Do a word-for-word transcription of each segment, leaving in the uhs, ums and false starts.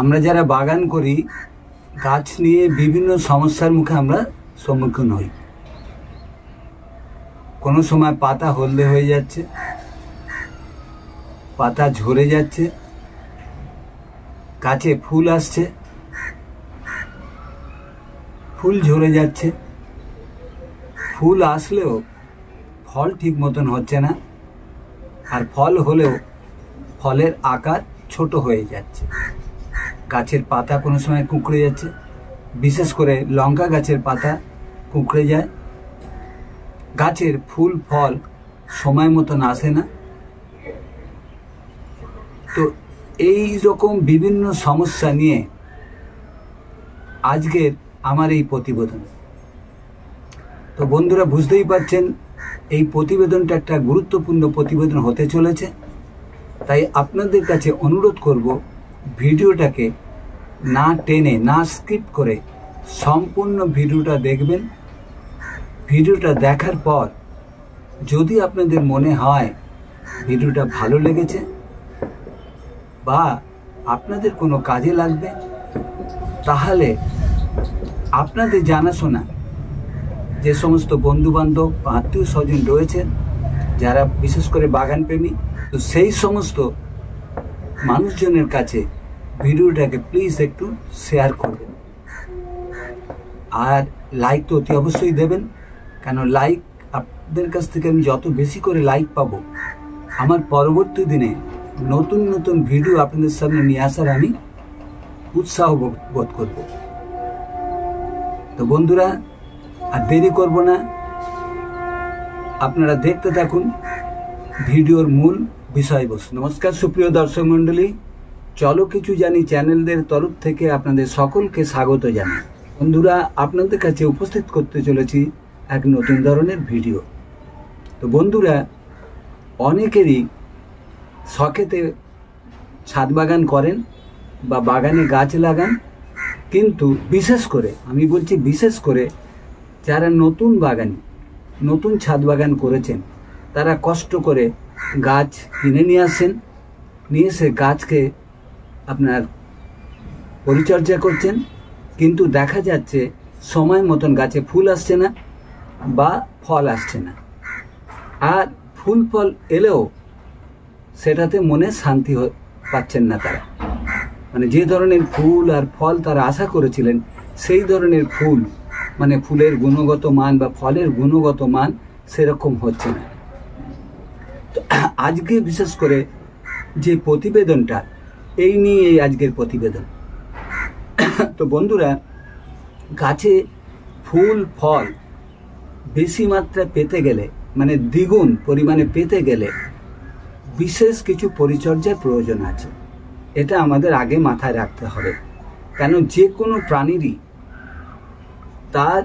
আমরা যারা বাগান করি গাছ নিয়ে বিভিন্ন সমস্যার মুখে আমরা সম্মুখীন হই। কোনো সময় পাতা হলদে হয়ে যাচ্ছে, পাতা ঝরে যাচ্ছে, গাছে ফুল আসছে, ফুল ঝরে যাচ্ছে, ফুল আসলেও ফল ঠিক মতন হচ্ছে না, আর ফল হলেও ফলের আকার ছোট হয়ে যাচ্ছে, গাছের পাতা কোনো সময় কুঁকড়ে যাচ্ছে, বিশেষ করে লঙ্কা গাছের পাতা কুঁকড়ে যায়, গাছের ফুল ফল সময় মতন আসে না। তো এই রকম বিভিন্ন সমস্যা নিয়ে আজকের আমার এই প্রতিবেদন। তো বন্ধুরা বুঝতেই পারছেন এই প্রতিবেদনটা একটা গুরুত্বপূর্ণ প্রতিবেদন হতে চলেছে, তাই আপনাদের কাছে অনুরোধ করব ভিডিওটাকে না টেনে না স্কিপ করে সম্পূর্ণ ভিডিওটা দেখবেন। ভিডিওটা দেখার পর যদি আপনাদের মনে হয় ভিডিওটা ভালো লেগেছে বা আপনাদের কোনো কাজে লাগবে, তাহলে আপনাদের জানাশোনা যে সমস্ত বন্ধুবান্ধব বা আত্মীয় স্বজন রয়েছেন যারা বিশেষ করে বাগানপ্রেমী, তো সেই সমস্ত মানুষজনের কাছে ভিডিওটাকে প্লিজ একটু শেয়ার করবেন, আর লাইক তো অতি অবশ্যই দেবেন, কেন লাইক আপনাদের কাছ থেকে আমি যত বেশি করে লাইক পাবো আমার পরবর্তী দিনে নতুন নতুন ভিডিও আপনাদের সামনে নিয়ে আসার আমি উৎসাহ বোধ করব। তো বন্ধুরা আর দেরি করব না, আপনারা দেখতে থাকুন ভিডিওর মূল বিষয়বস্তু। নমস্কার সুপ্রিয় দর্শক মণ্ডলী, চলো কিছু জানি চ্যানেলদের তরফ থেকে আপনাদের সকলকে স্বাগত জানাই। বন্ধুরা আপনাদের কাছে উপস্থিত করতে চলেছি এক নতুন ধরনের ভিডিও। তো বন্ধুরা অনেকেরই শখেতে ছাদ বাগান করেন বা বাগানে গাছ লাগান, কিন্তু বিশেষ করে আমি বলছি বিশেষ করে যারা নতুন বাগানি নতুন ছাদ বাগান করেছেন তারা কষ্ট করে গাছ কিনে নিয়ে আসেন, নিয়ে এসে গাছকে আপনার পরিচর্যা করছেন, কিন্তু দেখা যাচ্ছে সময় মতন গাছে ফুল আসছে না বা ফল আসছে না, আর ফুল ফল এলেও সেটাতে মনে শান্তি পাচ্ছেন না তারা, মানে যে ধরনের ফুল আর ফল তারা আশা করেছিলেন সেই ধরনের ফুল মানে ফুলের গুণগত মান বা ফলের গুণগত মান সেরকম হচ্ছে না। তো আজকে বিশেষ করে যে প্রতিবেদনটা এই নিয়ে এই আজকের প্রতিবেদন। তো বন্ধুরা গাছে ফুল ফল বেশি মাত্রা পেতে গেলে মানে দ্বিগুণ পরিমাণে পেতে গেলে বিশেষ কিছু পরিচর্যার প্রয়োজন আছে, এটা আমাদের আগে মাথায় রাখতে হবে, কেন যে কোনো প্রাণীরই তার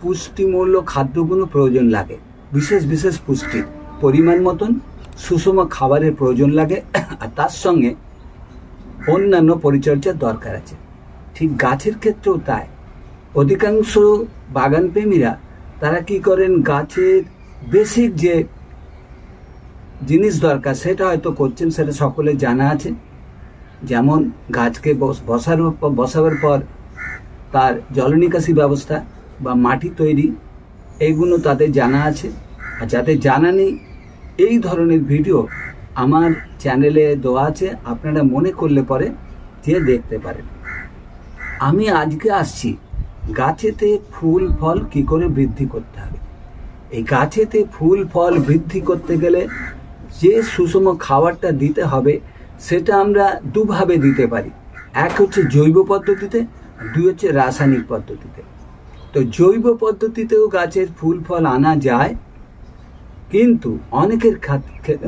পুষ্টিমূল্য খাদ্যগুলো প্রয়োজন লাগে, বিশেষ বিশেষ পুষ্টির পরিমাণ মতন সুষম খাবারের প্রয়োজন লাগে, আর তার সঙ্গে অন্যান্য পরিচর্যার দরকার আছে। ঠিক গাছের ক্ষেত্রেও তাই, অধিকাংশ বাগানপ্রেমীরা তারা কি করেন গাছের বেসিক যে জিনিস দরকার সেটা হয়তো করছেন, সেটা সকলে জানা আছে, যেমন গাছকে বসার বসাবার পর তার জলনিকাশি ব্যবস্থা বা মাটি তৈরি, এইগুলো তাদের জানা আছে, আর যাদের জানা নেই এই ধরনের ভিডিও আমার চ্যানেলে দেওয়া আছে, আপনারা মনে করলে পরে দিয়ে দেখতে পারেন। আমি আজকে আসছি গাছেতে ফুল ফল কি করে বৃদ্ধি করতে হবে। এই গাছেতে ফুল ফল বৃদ্ধি করতে গেলে যে সুষম খাবারটা দিতে হবে সেটা আমরা দুভাবে দিতে পারি, এক হচ্ছে জৈব পদ্ধতিতে, দুই হচ্ছে রাসায়নিক পদ্ধতিতে। তো জৈব পদ্ধতিতেও গাছের ফুল ফল আনা যায়, কিন্তু অনেকের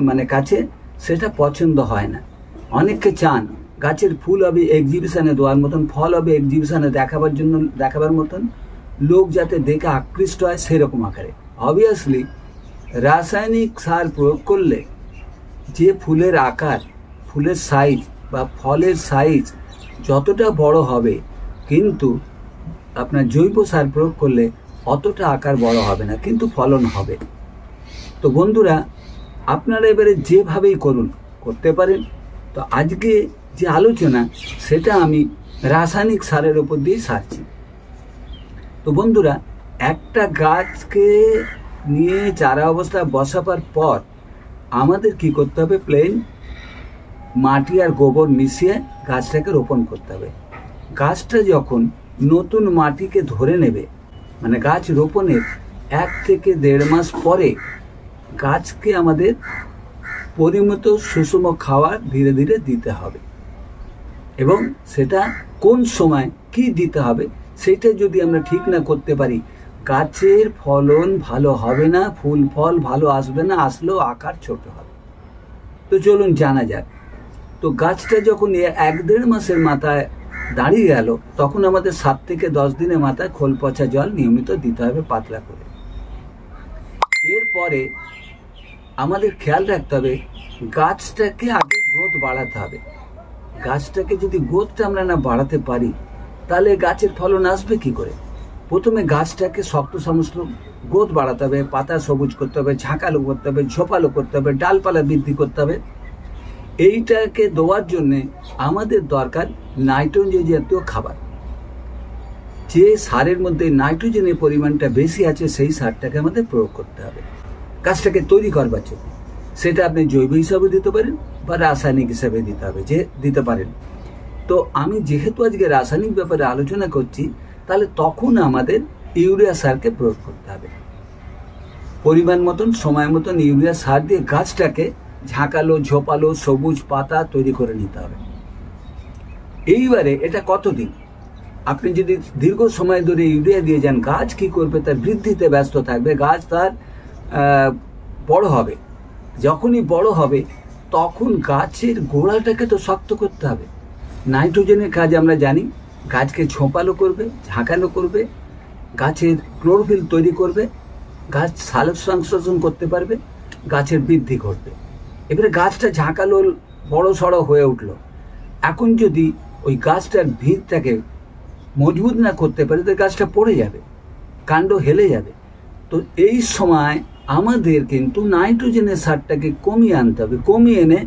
মানে কাছে সেটা পছন্দ হয় না, অনেকে চান গাছের ফুল হবে এক্সিবিশানে দেওয়ার মতন, ফল হবে এক্সিবিশানে দেখাবার জন্য দেখাবার মতন, লোক যাতে দেখে আকৃষ্ট হয় সেরকম আকারে। অবভিয়াসলি রাসায়নিক সার প্রয়োগ করলে যে ফুলের আকার ফুলের সাইজ বা ফলের সাইজ যতটা বড় হবে, কিন্তু আপনার জৈব সার প্রয়োগ করলে অতটা আকার বড় হবে না, কিন্তু ফলন হবে। তো বন্ধুরা আপনারা এবারে যেভাবেই করুন করতে পারেন। তো আজকে যে আলোচনা সেটা আমি রাসায়নিক সারের ওপর দিয়ে সারছি। তো বন্ধুরা, একটা গাছকে নিয়ে চারা অবস্থা বসাবার পর আমাদের কি করতে হবে, প্লেন মাটি আর গোবর মিশিয়ে গাছটাকে রোপণ করতে হবে। গাছটা যখন নতুন মাটিকে ধরে নেবে, মানে গাছ রোপণের এক থেকে দেড় মাস পরে গাছকে আমাদের পরিমিত সুষম খাবার ধীরে ধীরে দিতে হবে। এবং সেটা কোন সময় কি দিতে হবে সেটা যদি আমরা ঠিক না করতে পারি, গাছের ফলন ভালো হবে না, ফুল ফল ভালো আসবে না, আসলেও আকার ছোট হবে। তো চলুন জানা যাক। তো গাছটা যখন এক দেড় মাসের মাথায় দাঁড়িয়ে গেল, তখন আমাদের সাত থেকে দশ দিনের মাথায় খোল পচা জল নিয়মিত দিতে হবে পাতলা করে। এরপরে আমাদের খেয়াল রাখতে হবে গাছটাকে আগে গ্রোথ বাড়াতে হবে। গাছটাকে যদি গ্রোথটা আমরা না বাড়াতে পারি তাহলে গাছের ফলন আসবে কী করে? প্রথমে গাছটাকে শক্ত সমস্ত গ্রোথ বাড়াতে হবে, পাতা সবুজ করতে হবে, ঝাঁকালো করতে হবে, ঝোপালো করতে হবে, ডালপালা বৃদ্ধি করতে হবে। এইটাকে দেওয়ার জন্যে আমাদের দরকার নাইট্রোজেন জাতীয় খাবার। যে সারের মধ্যে নাইট্রোজেনের পরিমাণটা বেশি আছে সেই সারটাকে আমাদের প্রয়োগ করতে হবে গাছটাকে তৈরি করবার জন্য। সেটা আপনি জৈব হিসাবে দিতে পারেন বা রাসায়নিক হিসাবে দিতে হবে, যে দিতে পারেন। তো আমি যেহেতু আজকে রাসায়নিক ব্যাপারে আলোচনা করছি, তাহলে তখন আমাদের ইউরিয়া সারকে প্রয়োগ করতে হবে পরিমাণ মতন, সময় মতন ইউরিয়া সার দিয়ে গাছটাকে ঝাঁকালো, ঝোপালো, সবুজ পাতা তৈরি করে নিতে হবে। এইবারে এটা কতদিন, আপনি যদি দীর্ঘ সময় ধরে ইউরিয়া দিয়ে যান, গাছ কি করবে? তার বৃদ্ধিতে ব্যস্ত থাকবে, গাছ তার বড় হবে। যখনই বড় হবে তখন গাছের গোড়াটাকে তো শক্ত করতে হবে। নাইট্রোজেনের কাজ আমরা জানি, গাছকে ঝোপালো করবে, ঝাঁকালো করবে, গাছের ক্লোরোফিল তৈরি করবে, গাছ সালোক সংশ্লেষণ করতে পারবে, গাছের বৃদ্ধি ঘটবে। এবারে গাছটা ঝাঁকালো বড় সড়ো হয়ে উঠলো, এখন যদি ওই গাছটার ভিতটাকে মজবুত না করতে পারে তো গাছটা পড়ে যাবে, কাণ্ড হেলে যাবে। তো এই সময় আমাদের কিন্তু নাইট্রোজেনের সারটাকে কমিয়ে আনতে হবে। কমিয়ে এনে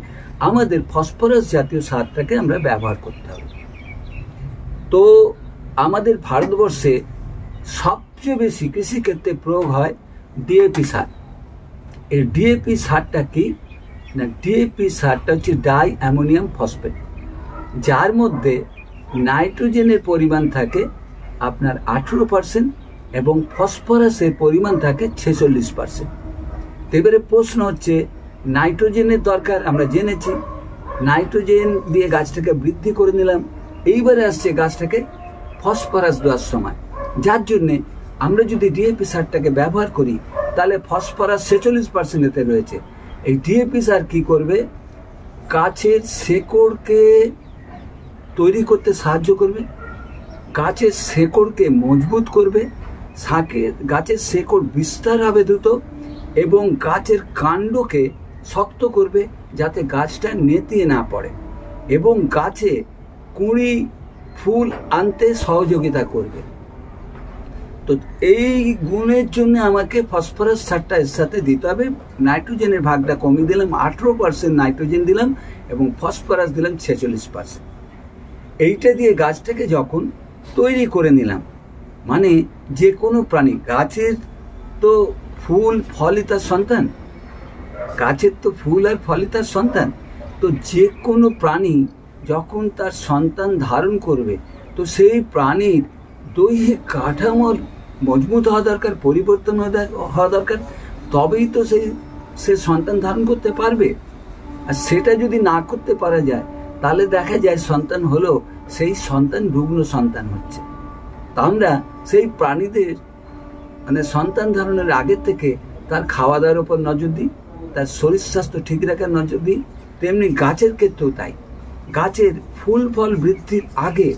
আমাদের ফসফরাস জাতীয় সারটাকে আমরা ব্যবহার করতে হবে। তো আমাদের ভারতবর্ষে সবচেয়ে বেশি কৃষিক্ষেত্রে প্রয়োগ হয় ডিএপি সার। এই ডিএপি সারটা কি না, ডিএপি সারটা হচ্ছে ডাই অ্যামোনিয়াম ফসফেট, যার মধ্যে নাইট্রোজেনের পরিমাণ থাকে আপনার আঠেরো পার্সেন্ট এবং ফসফরাসের পরিমাণ থাকে ছেচল্লিশ পার্সেন্ট। তো এবারে প্রশ্ন হচ্ছে, নাইট্রোজেনের দরকার আমরা জেনেছি, নাইট্রোজেন দিয়ে গাছটাকে বৃদ্ধি করে নিলাম। এইবারে আসছে গাছটাকে ফসফরাস দেওয়ার সময়, যার জন্যে আমরা যদি ডিএপি সারটাকে ব্যবহার করি তাহলে ফসফরাস ছেচল্লিশ পার্সেন্টেতে রয়েছে। এই ডিএপি সার কী করবে, গাছের শেকড়কে তৈরি করতে সাহায্য করবে, গাছের শেকড়কে মজবুত করবে, শাকে গাছের শেকড় বিস্তার হবে দ্রুত এবং গাছের কাণ্ডকে শক্ত করবে যাতে গাছটা নেতিয়ে না পড়ে এবং গাছে কুঁড়ি ফুল আনতে সহযোগিতা করবে। তো এই গুণের জন্য আমাকে ফসফরাস সারটা এর সাথে দিতে হবে। নাইট্রোজেনের ভাগটা কমিয়ে দিলাম, আঠেরো পার্সেন্ট নাইট্রোজেন দিলাম এবং ফসফরাস দিলাম ছেচল্লিশ পার্সেন্ট। এইটা দিয়ে গাছটাকে যখন তৈরি করে নিলাম, মানে যে কোনো প্রাণী, গাছের তো ফুল ফলই তার সন্তান, গাছের তো ফুল আর ফলই তার সন্তান। তো যে কোনো প্রাণী যখন তার সন্তান ধারণ করবে তো সেই প্রাণীর দৈহিক কাঠামোর মজবুত হওয়া দরকার, পরিবর্তন হওয়া দরকার, তবেই তো সেই সে সন্তান ধারণ করতে পারবে। আর সেটা যদি না করতে পারা যায় তাহলে দেখা যায় সন্তান হলেও সেই সন্তান রুগ্ন সন্তান হচ্ছে। তা আমরা সেই প্রাণীদের মানে সন্তান ধারণের আগের থেকে তার খাওয়া দাওয়ার ওপর নজর দিই, তার শরীর স্বাস্থ্য ঠিক রাখার নজর দিই। তেমনি গাছের ক্ষেত্রেও তাই, গাছের ফুল ফল বৃদ্ধির আগে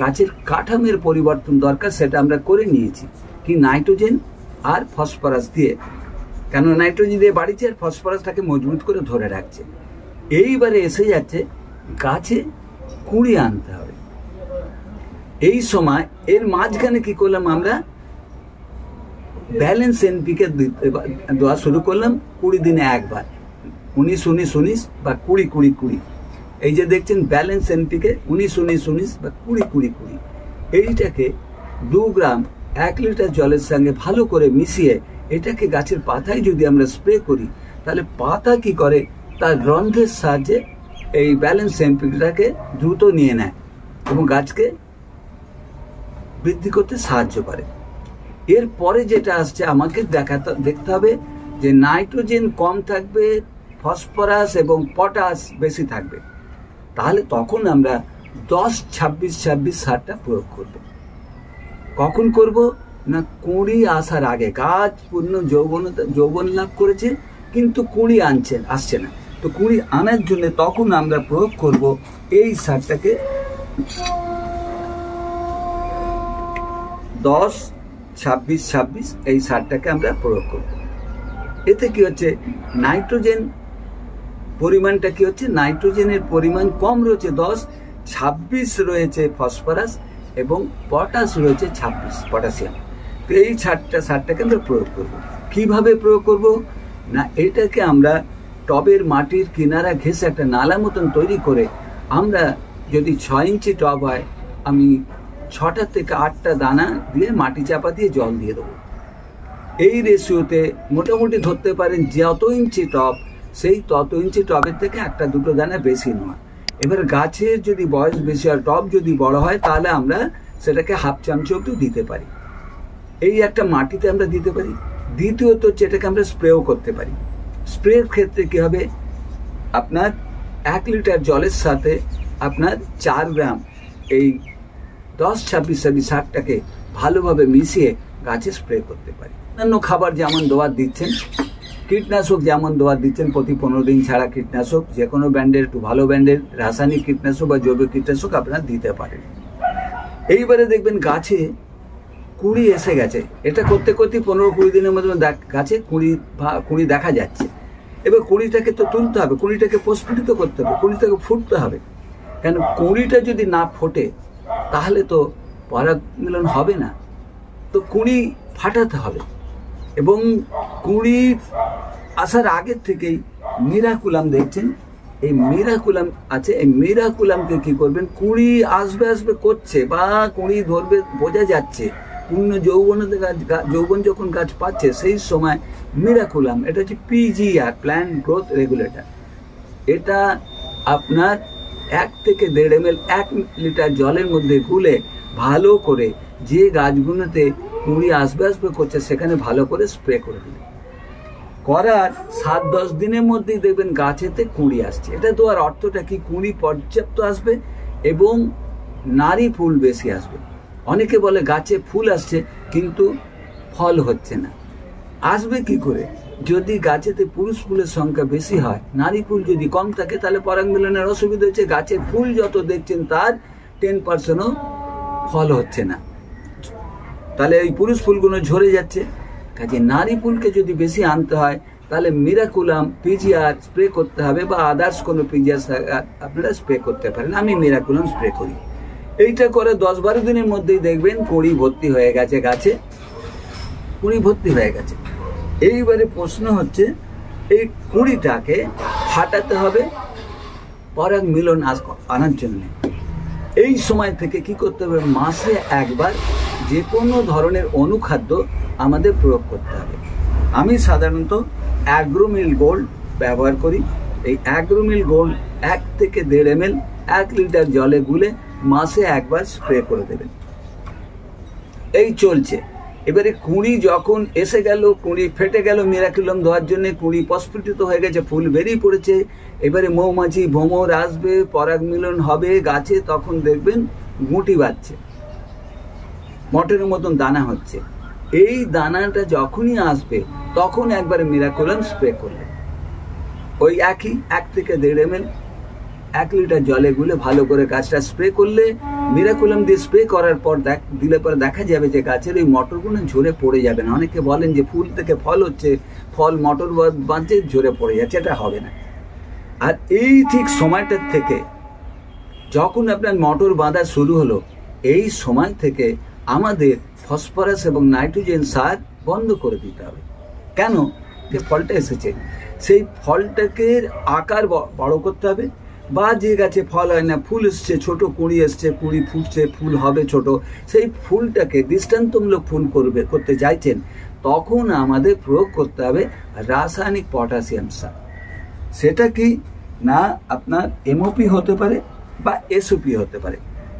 গাছের কাঠামের পরিবর্তন দরকার, সেটা আমরা করে নিয়েছি কি নাইট্রোজেন আর ফসফরাস দিয়ে। কেন নাইট্রোজেন দিয়ে বাড়িছে আর ফসফরাসটাকে মজবুত করে ধরে রাখছে। এইবারে এসে যাচ্ছে গাছে কুঁড়ি আনতে হবে। এই সময় এর মাঝখানে কি করলাম, আমরা ব্যালেন্স এনপিকে দেওয়া শুরু করলাম কুড়ি দিনে একবার, উনিশ উনিশ উনিশ বা কুড়ি কুড়ি কুড়ি। এই যে দেখছেন ব্যালেন্স এনপিকে উনিশ উনিশ উনিশ বা কুড়ি কুড়ি কুড়ি, এইটাকে দু গ্রাম এক লিটার জলের সঙ্গে ভালো করে মিশিয়ে এটাকে গাছের পাতায় যদি আমরা স্প্রে করি তাহলে পাতা কি করে তার রন্ধ্রের সাহায্যে এই ব্যালেন্স এনপিকেটাকে দ্রুত নিয়ে নেয় এবং গাছকে বৃদ্ধি করতে সাহায্য করে। এরপরে যেটা আসছে আমাকে দেখা দেখতে হবে যে নাইট্রোজেন কম থাকবে, ফসফরাস এবং পটাশ বেশি থাকবে, তাহলে তখন আমরা দশ ছাব্বিশ ছাব্বিশ সারটা প্রয়োগ করব। কখন করব না কুঁড়ি আসার আগে, গাছ পূর্ণ যৌবনতা যৌবন লাভ করেছে কিন্তু কুঁড়ি আনছে আসছে না, তো কুঁড়ি আনার জন্য তখন আমরা প্রয়োগ করব এই সারটাকে দশ ছাব্বিশ ছাব্বিশ এই সারটাকে আমরা প্রয়োগ করব। এতে কি হচ্ছে নাইট্রোজেন পরিমাণটা কি হচ্ছে নাইট্রোজেনের পরিমাণ কম রয়েছে দশ, ছাব্বিশ রয়েছে ফসফরাস এবং পটাশ রয়েছে ছাব্বিশ পটাশিয়াম। তো এই সারটা সারটাকে আমরা প্রয়োগ করব। কিভাবে প্রয়োগ করব না এটাকে আমরা টবের মাটির কিনারা ঘেঁষে একটা নালা মতন তৈরি করে আমরা যদি ছয় ইঞ্চি টব হয় আমি ছটা থেকে আটটা দানা দিয়ে মাটি চাপা দিয়ে জল দিয়ে দেবো। এই রেশিওতে মোটামুটি ধরতে পারেন যত ইঞ্চি টব সেই তত ইঞ্চি টবের থেকে একটা দুটো দানা বেশি নেওয়া। এবার গাছের যদি বয়স বেশি আর টব যদি বড় হয় তাহলে আমরা সেটাকে হাফ চামচ অব্দি দিতে পারি, এই একটা মাটিতে আমরা দিতে পারি। দ্বিতীয়ত হচ্ছে এটাকে আমরা স্প্রেও করতে পারি। স্প্রের ক্ষেত্রে কী হবে আপনার এক লিটার জলের সাথে আপনার চার গ্রাম এই দশ ছাব্বিশ ছাব্বিশ সারটাকে ভালোভাবে মিশিয়ে গাছে স্প্রে করতে পারি। অন্যান্য খাবার যেমন দোয়া দিচ্ছেন, কীটনাশক যেমন দোয়া দিচ্ছেন প্রতি পনেরো দিন ছাড়া কীটনাশক, যে কোনো ব্র্যান্ডের একটু ভালো ব্র্যান্ডের রাসায়নিক কীটনাশক বা জৈব কীটনাশক আপনারা দিতে পারেন। এইবারে দেখবেন গাছে কুঁড়ি এসে গেছে, এটা করতে করতে পনেরো কুড়ি দিনের মধ্যে গাছে কুঁড়ি কুঁড়ি দেখা যাচ্ছে। এবার কুঁড়িটাকে তো তুলতে হবে, কুঁড়িটাকে প্রস্ফুটিত করতে হবে, কুঁড়িটাকে ফুটতে হবে, কেন কুঁড়িটা যদি না ফোটে তাহলে তো পরাগমিলন হবে না, তো কুঁড়ি ফাটাতে হবে এবং কুঁড়ি আসার আগের থেকেই মিরাকুলাম দেখছেন এই মিরাকুলাম আছে, এই মিরাকুলামকে কী করবেন কুঁড়ি আসবে আসবে করছে বা কুঁড়ি ধরবে বোঝা যাচ্ছে পূর্ণ যৌবনতে গাছ যৌবন যখন গাছ পাচ্ছে সেই সময় মিরাকুলাম, এটা হচ্ছে পিজিআর প্ল্যান্ট গ্রোথ রেগুলেটর, এটা আপনার এক থেকে দেড় এম এল এক লিটার জলের মধ্যে গুলে ভালো করে যে গাছগুলোতে কুঁড়ি আসবে আসবে করছে সেখানে ভালো করে স্প্রে করে দিলেন, করার সাত দশ দিনের মধ্যেই দেখবেন গাছেতে কুঁড়ি আসছে। এটা দেওয়ার অর্থটা কি কুঁড়ি পর্যাপ্ত আসবে এবং নারী ফুল বেশি আসবে। অনেকে বলে গাছে ফুল আসছে কিন্তু ফল হচ্ছে না, আসবে কি করে যদি গাছেতে পুরুষ ফুলের সংখ্যা বেশি হয় নারী ফুল যদি কম থাকে তাহলে পরাগমিলনের অসুবিধা হচ্ছে, গাছের ফুল যত দেখছেন তার টেন পার্সেন্টও ফল হচ্ছে না, তাহলে ওই পুরুষ ফুলগুলো ঝরে যাচ্ছে। কাজে নারী ফুলকে যদি বেশি আনতে হয় তাহলে মিরাকুলাম পিজিআর স্প্রে করতে হবে বা আদার্স কোনো পিজিআর আপনারা স্প্রে করতে পারেন, আমি মিরাকুলাম স্প্রে করি। এইটা করে দশ বারো দিনের মধ্যেই দেখবেন কুঁড়ি ভর্তি হয়ে গেছে, গাছে কুঁড়ি ভর্তি হয়ে গেছে। এইবারে প্রশ্ন হচ্ছে এই কুঁড়িটাকে ফাটাতে হবে পরাগ মিলন আনার জন্য। এই সময় থেকে কি করতে হবে মাসে একবার যে কোনো ধরনের অনুখাদ্য আমাদের প্রয়োগ করতে হবে। আমি সাধারণত অ্যাগ্রোমিল গোল্ড ব্যবহার করি, এই অ্যাগ্রোমিল গোল্ড এক থেকে দেড় এম এল এক লিটার জলে গুলে মাসে একবার স্প্রে করে দেবেন। এই চলছে, এবারে কুঁড়ি যখন এসে গেল, কুঁড়ি ফেটে গেল মিরাকুলাম দেওয়ার জন্য, কুঁড়ি প্রস্ফুটিত হয়ে গেছে, ফুল বেরিয়ে পড়েছে, এবারে মৌমাছি ভ্রমর আসবে, পরাগমিলন হবে গাছে, তখন দেখবেন গুটি বাজছে, মটরের মতন দানা হচ্ছে। এই দানাটা যখনই আসবে তখন একবার মিরাকুলাম স্প্রে করবেন, ওই একই এক থেকে দেড় এম এল এক লিটার জলে গুলে ভালো করে গাছটা স্প্রে করলে মিরাকুলাম দিয়ে স্প্রে করার পর দেখ দিলে পরে দেখা যাবে যে গাছের ওই মটরগুলো ঝরে পড়ে যাবে না। অনেকে বলেন যে ফুল থেকে ফল হচ্ছে, ফল মটর বাঁধছে ঝরে পড়ে যাচ্ছে, এটা হবে না। আর এই ঠিক সময়টার থেকে যখন আপনার মটর বাঁধা শুরু হলো এই সময় থেকে আমাদের ফসফরাস এবং নাইট্রোজেন সার বন্ধ করে দিতে হবে। কেন যে ফলটা এসেছে সেই ফলটাকে আকার বড় করতে হবে, বা যে গাছে ফল হয় না, ফুল এসছে, ছোটো কুঁড়ি এসছে, কুঁড়ি ফুটছে, ফুল হবে ছোট, সেই ফুলটাকে দৃষ্টান্তমূলক ফুল করবে করতে চাইছেন, তখন আমাদের প্রয়োগ করতে হবে রাসায়নিক পটাশিয়াম সার। সেটা কি না আপনার এমওপি হতে পারে বা এসওপি হতে পারে,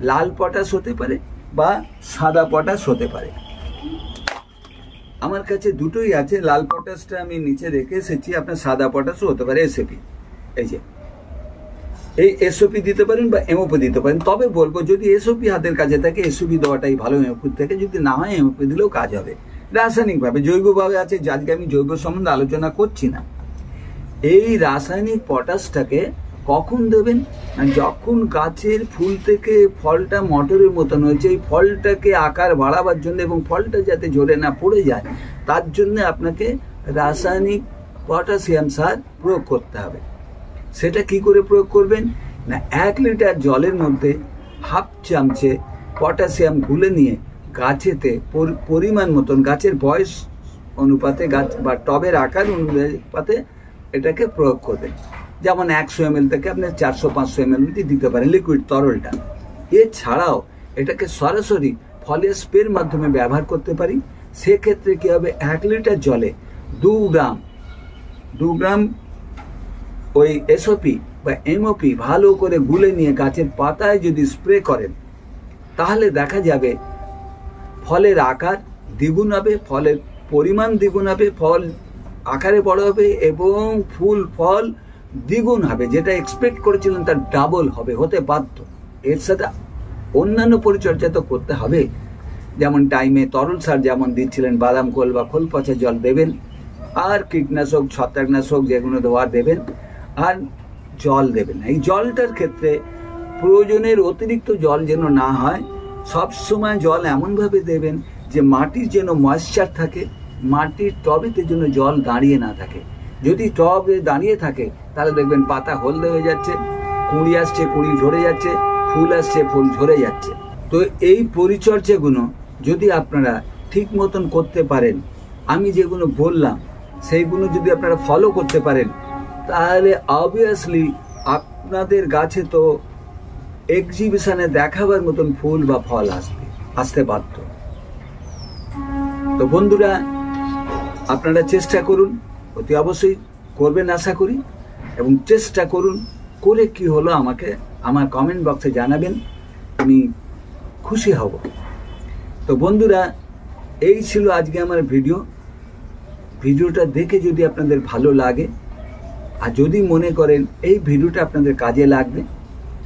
লাল পটাশ হতে পারে বা সাদা পটাশ হতে পারে। আমার কাছে দুটোই আছে, লাল পটাশটা আমি নিচে রেখে এসেছি, আপনার সাদা পটাশও হতে পারে এসওপি। এই যে এই এসওপি দিতে পারেন বা এমওপি দিতে পারেন, তবে বলবো যদি এসওপি হাতের কাছে থাকে এসওপি দেওয়াটাই ভালো এমওপি থেকে, যদি না হয় এমওপি দিলেও কাজ হবে। রাসায়নিকভাবে জৈবভাবে আছে, আজকে আমি জৈব সম্বন্ধে আলোচনা করছি না। এই রাসায়নিক পটাশটাকে কখন দেবেন? যখন গাছের ফুল থেকে ফলটা মটরের মতন হয়েছে, এই ফলটাকে আকার বাড়াবার জন্য এবং ফলটা যাতে ঝরে না পড়ে যায় তার জন্য আপনাকে রাসায়নিক পটাশিয়াম সার প্রয়োগ করতে হবে। সেটা কি করে প্রয়োগ করবেন? না এক লিটার জলের মধ্যে হাফ চামচে পটাশিয়াম গুলে নিয়ে গাছেতে পরিমাণ মতন, গাছের বয়স অনুপাতে, গাছ বা টবের আকার অনুপাতে এটাকে প্রয়োগ করবেন। যেমন একশো এম এল থেকে আপনি চারশো পাঁচশো এম এল দিতে পারেন লিকুইড তরলটা। এছাড়াও এটাকে সরাসরি ফলের স্প্রের মাধ্যমে ব্যবহার করতে পারি। সেক্ষেত্রে কী হবে, এক লিটার জলে দু গ্রাম দু গ্রাম ওই এসওপি বা এমওপি ভালো করে গুলে নিয়ে গাছের পাতায় যদি স্প্রে করেন তাহলে দেখা যাবে ফলের আকার দ্বিগুণ হবে, ফলের পরিমাণ দ্বিগুণ হবে, ফল আকারে বড় হবে এবং ফুল ফল দ্বিগুণ হবে, যেটা এক্সপেক্ট করেছিলেন তার ডাবল হবে, হতে বাধ্য। এর সাথে অন্যান্য পরিচর্যা তো করতে হবে, যেমন টাইমে তরল সার যেমন দিচ্ছিলেন বাদাম খোল বা খোল পচা জল দেবেন, আর কীটনাশক ছত্রাকনাশক যেগুলো দেওয়ার দেবেন, আর জল দেবেন। এই জলটার ক্ষেত্রে প্রয়োজনের অতিরিক্ত জল যেন না হয়, সবসময় জল এমনভাবে দেবেন যে মাটির যেন ময়েশ্চার থাকে, মাটির টবেতে যেন জল দাঁড়িয়ে না থাকে। যদি টবে দাঁড়িয়ে থাকে তাহলে দেখবেন পাতা হলদে হয়ে যাচ্ছে, কুঁড়ি আসছে কুঁড়ি ঝরে যাচ্ছে, ফুল আসছে ফুল ঝরে যাচ্ছে। তো এই পরিচর্যাগুলো যদি আপনারা ঠিক মতন করতে পারেন, আমি যেগুলো বললাম সেইগুলো যদি আপনারা ফলো করতে পারেন, তাহলে অবভিয়াসলি আপনাদের গাছে তো এক্সিবিশনে দেখাবার মতন ফুল বা ফল আসবে, আসতে বাধ্য। তো বন্ধুরা আপনারা চেষ্টা করুন, অতি অবশ্যই করবেন আশা করি, এবং চেষ্টা করুন করে কি হলো আমাকে আমার কমেন্ট বক্সে জানাবেন, আমি খুশি হব। তো বন্ধুরা এই ছিল আজকে আমার ভিডিও। ভিডিওটা দেখে যদি আপনাদের ভালো লাগে আর যদি মনে করেন এই ভিডিওটা আপনাদের কাজে লাগবে,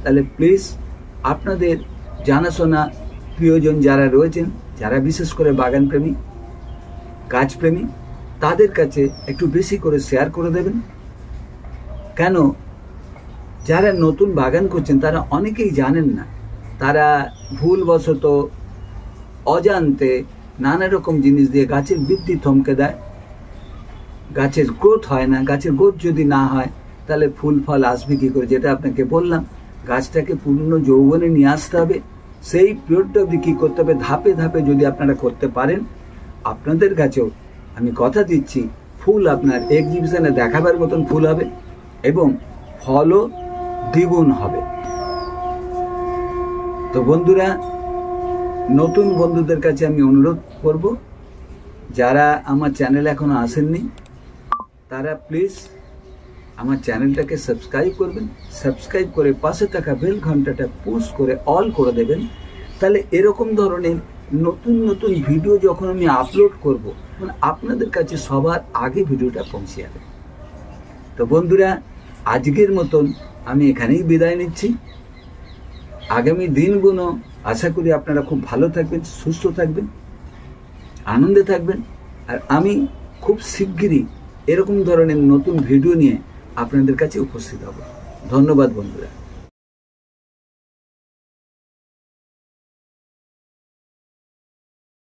তাহলে প্লিজ আপনাদের জানাশোনা প্রিয়জন যারা রয়েছেন, যারা বিশেষ করে বাগানপ্রেমী গাছপ্রেমী, তাদের কাছে একটু বেশি করে শেয়ার করে দেবেন। কেন, যারা নতুন বাগান করছেন তারা অনেকেই জানেন না, তারা ভুলবশত অজান্তে নানা রকম জিনিস দিয়ে গাছের বৃদ্ধি থমকে দেয়, গাছের গ্রোথ হয় না। গাছের গ্রোথ যদি না হয় তাহলে ফুল ফল আসবে কী করে? যেটা আপনাকে বললাম, গাছটাকে পূর্ণ যৌবনে নিয়ে আসতে হবে। সেই পিরিয়ডটা অবধি কী করতে হবে? ধাপে ধাপে যদি আপনারা করতে পারেন, আপনাদের কাছেও আমি কথা দিচ্ছি ফুল আপনার এক্সিবিশনে দেখাবার মতন ফুল হবে এবং ফলও দ্বিগুণ হবে। তো বন্ধুরা, নতুন বন্ধুদের কাছে আমি অনুরোধ করব, যারা আমার চ্যানেলে এখনও আসেননি তারা প্লিজ আমার চ্যানেলটাকে সাবস্ক্রাইব করবেন, সাবস্ক্রাইব করে পাশে থাকা বেল ঘন্টাটা পুশ করে অল করে দেবেন। তাহলে এরকম ধরনের নতুন নতুন ভিডিও যখন আমি আপলোড করব মানে আপনাদের কাছে সবার আগে ভিডিওটা পৌঁছে যাবে। তো বন্ধুরা আজকের মতন আমি এখানেই বিদায় নিচ্ছি। আগামী দিনগুলো আশা করি আপনারা খুব ভালো থাকবেন, সুস্থ থাকবেন, আনন্দে থাকবেন, আর আমি খুব শিগগিরই এরকম ধরনের নতুন ভিডিও নিয়ে আপনাদের কাছে উপস্থিত হব। ধন্যবাদ বন্ধুরা।